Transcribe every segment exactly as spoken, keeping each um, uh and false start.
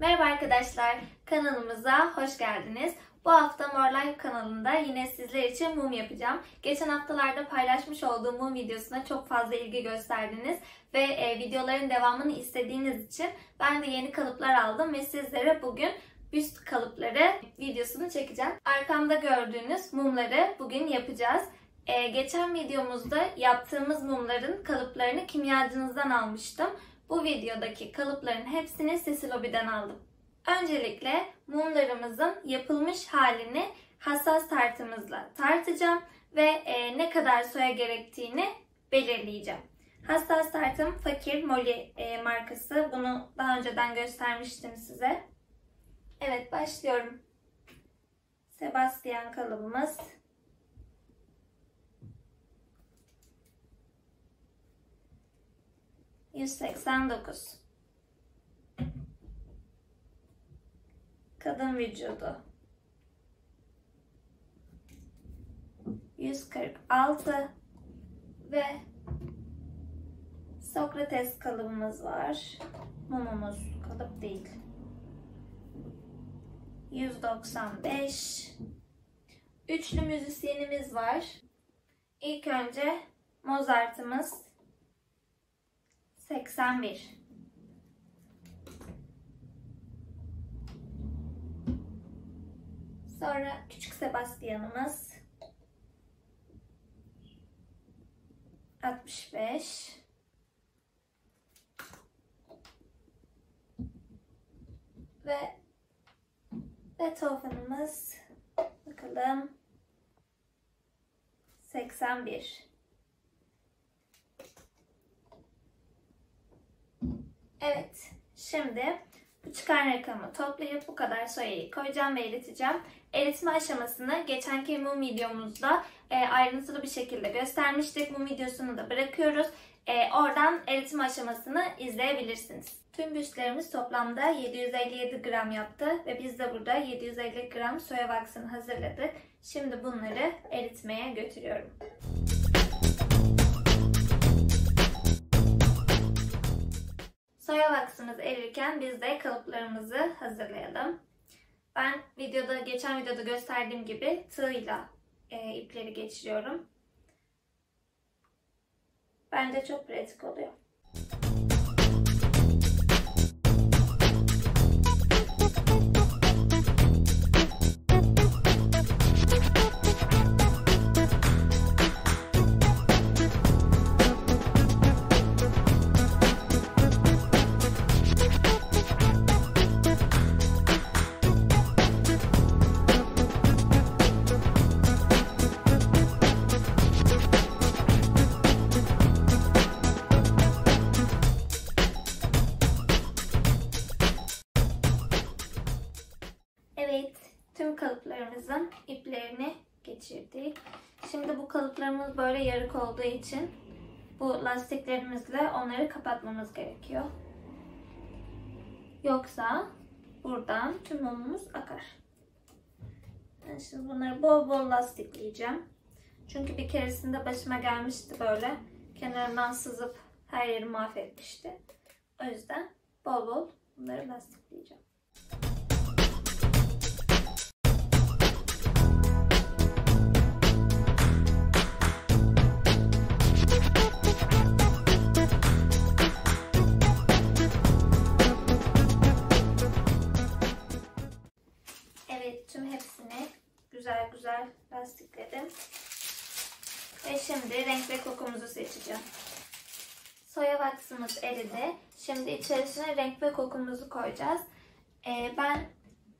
Merhaba arkadaşlar, kanalımıza hoş geldiniz. Bu hafta More Life kanalında yine sizler için mum yapacağım. Geçen haftalarda paylaşmış olduğum mum videosuna çok fazla ilgi gösterdiniz ve e, videoların devamını istediğiniz için ben de yeni kalıplar aldım ve sizlere bugün büst kalıpları videosunu çekeceğim. Arkamda gördüğünüz mumları bugün yapacağız. E, geçen videomuzda yaptığımız mumların kalıplarını kimyacınızdan almıştım. Bu videodaki kalıpların hepsini Sesil Lobi'den aldım. Öncelikle mumlarımızın yapılmış halini hassas tartımızla tartacağım ve e, ne kadar soya gerektiğini belirleyeceğim. Hassas tartım Fakir Moly e, markası. Bunu daha önceden göstermiştim size. Evet, başlıyorum. Sebastian kalıbımız. yüz seksen dokuz. Kadın vücudu. yüz kırk altı ve Socrates kalıbımız var. Mumumuz kalıp değil. yüz doksan beş. Üçlü müzisyenimiz var. İlk önce Mozart'ımız. seksen bir. Sonra küçük Sebastian'ımız. altmış beş. Ve Beethoven'ımız. Bakalım. seksen bir. Evet, şimdi bu çıkan rakamı toplayıp bu kadar soyayı koyacağım ve eriteceğim. Eritme aşamasını geçenki mum videomuzda e, ayrıntılı bir şekilde göstermiştik. Mum videosunu da bırakıyoruz. E, oradan eritme aşamasını izleyebilirsiniz. Tüm büstlerimiz toplamda yedi yüz elli yedi gram yaptı ve biz de burada yedi yüz elli gram soya vaksını hazırladık. Şimdi bunları eritmeye götürüyorum. Soya vaksımız erirken biz de kalıplarımızı hazırlayalım. Ben videoda, geçen videoda gösterdiğim gibi tığla e, ipleri geçiriyorum. Bence çok pratik oluyor. Kalıplarımızın iplerini geçirdik. Şimdi bu kalıplarımız böyle yarık olduğu için bu lastiklerimizle onları kapatmamız gerekiyor. Yoksa buradan tüm mumumuz akar. Yani şimdi bunları bol bol lastikleyeceğim. Çünkü bir keresinde başıma gelmişti böyle. Kenarından sızıp her yeri mahvetmişti. O yüzden bol bol bunları lastikleyeceğim. Güzel güzel lastikledim. Ve şimdi renk ve kokumuzu seçeceğim. Soya vaksımız eridi. Şimdi içerisine renk ve kokumuzu koyacağız. Ee, ben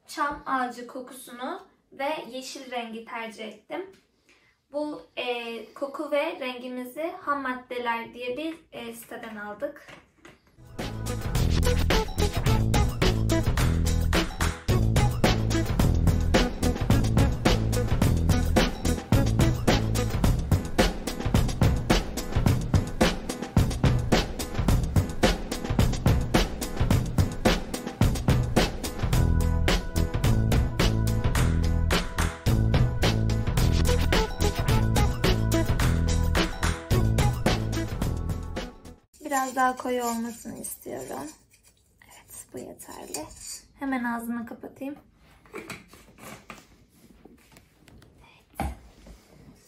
çam ağacı kokusunu ve yeşil rengi tercih ettim. Bu e, koku ve rengimizi ham maddeler diye bir e, siteden aldık. Biraz daha koyu olmasını istiyorum. Evet, bu yeterli. Hemen ağzını kapatayım. Evet.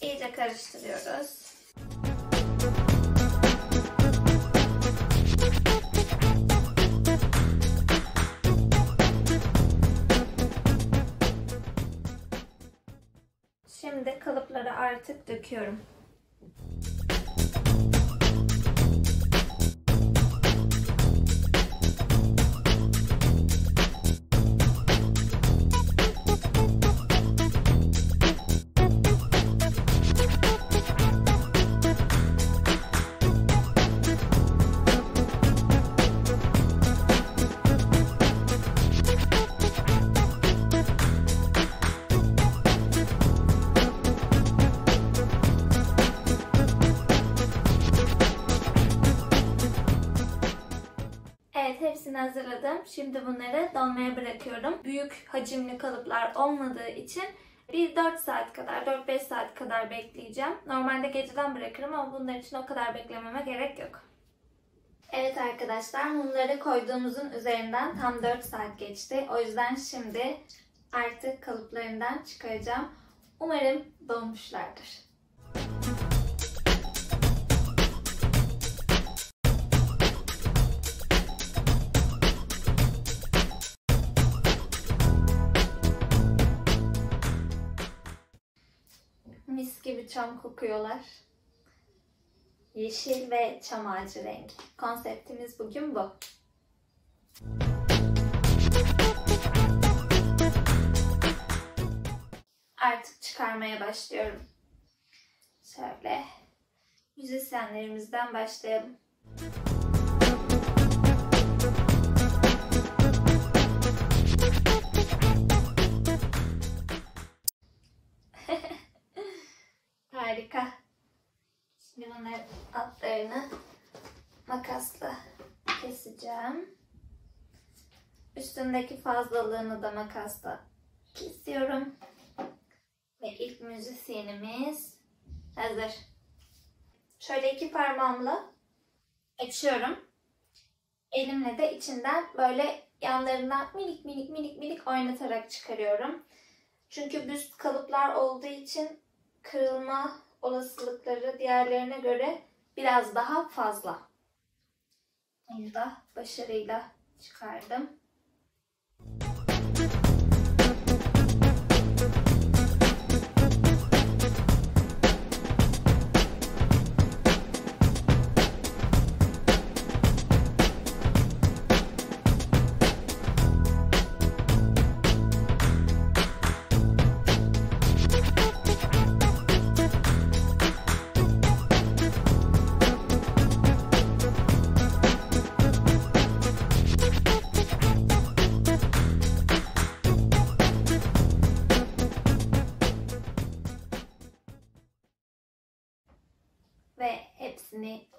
İyice karıştırıyoruz. Şimdi kalıpları artık döküyorum. Hepsini hazırladım. Şimdi bunları donmaya bırakıyorum. Büyük hacimli kalıplar olmadığı için bir dört saat kadar, dört beş saat kadar bekleyeceğim. Normalde geceden bırakırım ama bunlar için o kadar beklememe gerek yok. Evet arkadaşlar, mumları koyduğumuzun üzerinden tam dört saat geçti. O yüzden şimdi artık kalıplarından çıkaracağım. Umarım donmuşlardır. Mis gibi çam kokuyorlar. Yeşil ve çam ağacı rengi. Konseptimiz bugün bu. Artık çıkarmaya başlıyorum. Şöyle müzisyenlerimizden başlayalım. Harika. Şimdi bunların altlarını makasla keseceğim. Üstündeki fazlalığını da makasla kesiyorum. Ve ilk müzisyenimiz hazır. Şöyle iki parmağımla açıyorum. Elimle de içinden böyle yanlarından minik minik minik minik oynatarak çıkarıyorum. Çünkü büst kalıplar olduğu için kırılma olasılıkları diğerlerine göre biraz daha fazla. Bunu da başarıyla çıkardım.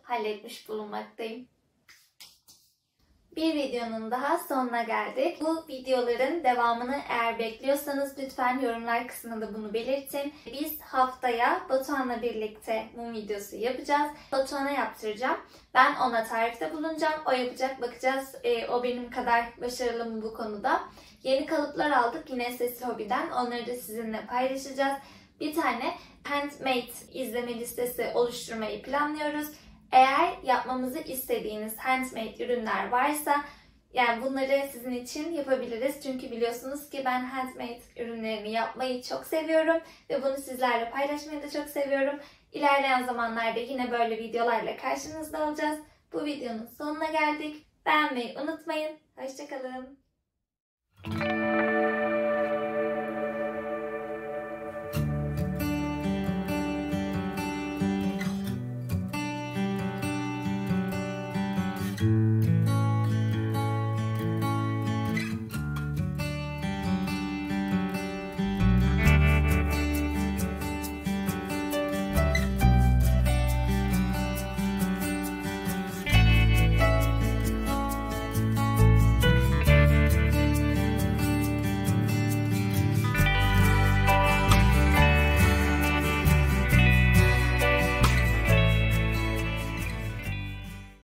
Halletmiş bulunmaktayım. Bir videonun daha sonuna geldik. Bu videoların devamını eğer bekliyorsanız lütfen yorumlar kısmında bunu belirtin. Biz haftaya Batuhan'la birlikte mum videosu yapacağız. Batuhan'a yaptıracağım. Ben ona tarifte bulunacağım. O yapacak, bakacağız. E, o benim kadar başarılı mı bu konuda. Yeni kalıplar aldık yine SesiHobby'den. Onları da sizinle paylaşacağız. Bir tane handmade izleme listesi oluşturmayı planlıyoruz. Eğer yapmamızı istediğiniz handmade ürünler varsa, yani bunları sizin için yapabiliriz. Çünkü biliyorsunuz ki ben handmade ürünlerini yapmayı çok seviyorum ve bunu sizlerle paylaşmayı da çok seviyorum. İlerleyen zamanlarda yine böyle videolarla karşınızda olacağız. Bu videonun sonuna geldik. Beğenmeyi unutmayın. Hoşça kalın.